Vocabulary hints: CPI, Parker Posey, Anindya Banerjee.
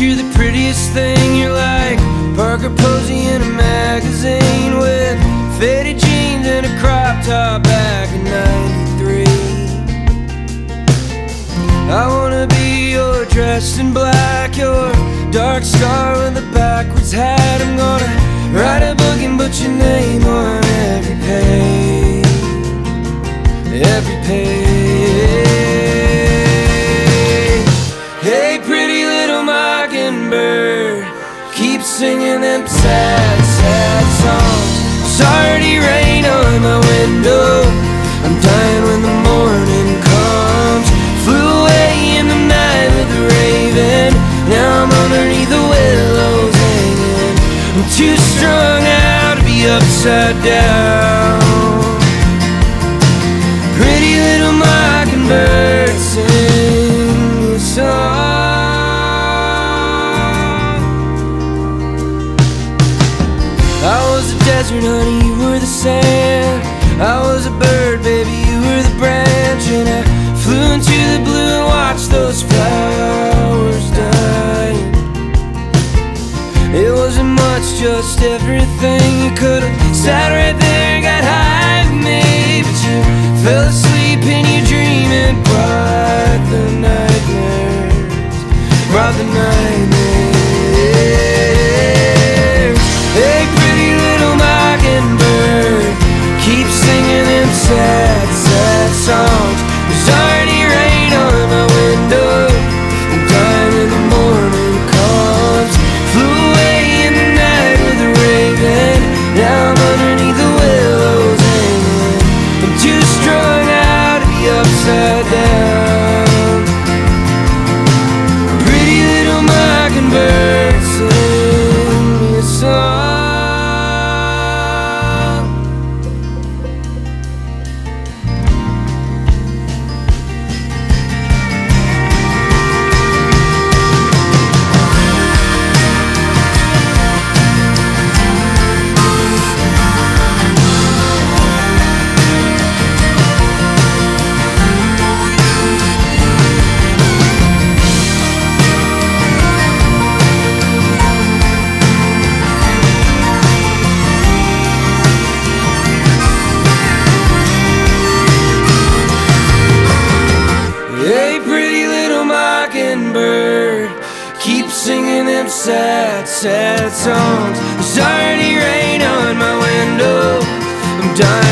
you're the prettiest thing. You're like Parker Posey in a magazine with fitted jeans and a crop top back in '93. I wanna be your dressed in black, your dark scar with a backwards hat. I'm gonna write a book and put your name on every page, every page. Hey, pretty little mockingbird, keep singing them sad, sad songs. Sorry to rain on my window, I'm dying when the morning comes. Flew away in the night with a raven, now I'm underneath the willows hanging. I'm too strung out to be upside down. Pretty little mockingbird, sing a song. I was a desert, honey, you were the sand. I was a bird, baby, you were the branch. And I flew into the blue and watched those flowers die. It wasn't much, just everything. You could've sat right there and got high with me, but you fell asleep in your dream and brought the nightmares, brought the nightmares. Keep singing them sad, sad songs. There's already rain on my window, I'm dying.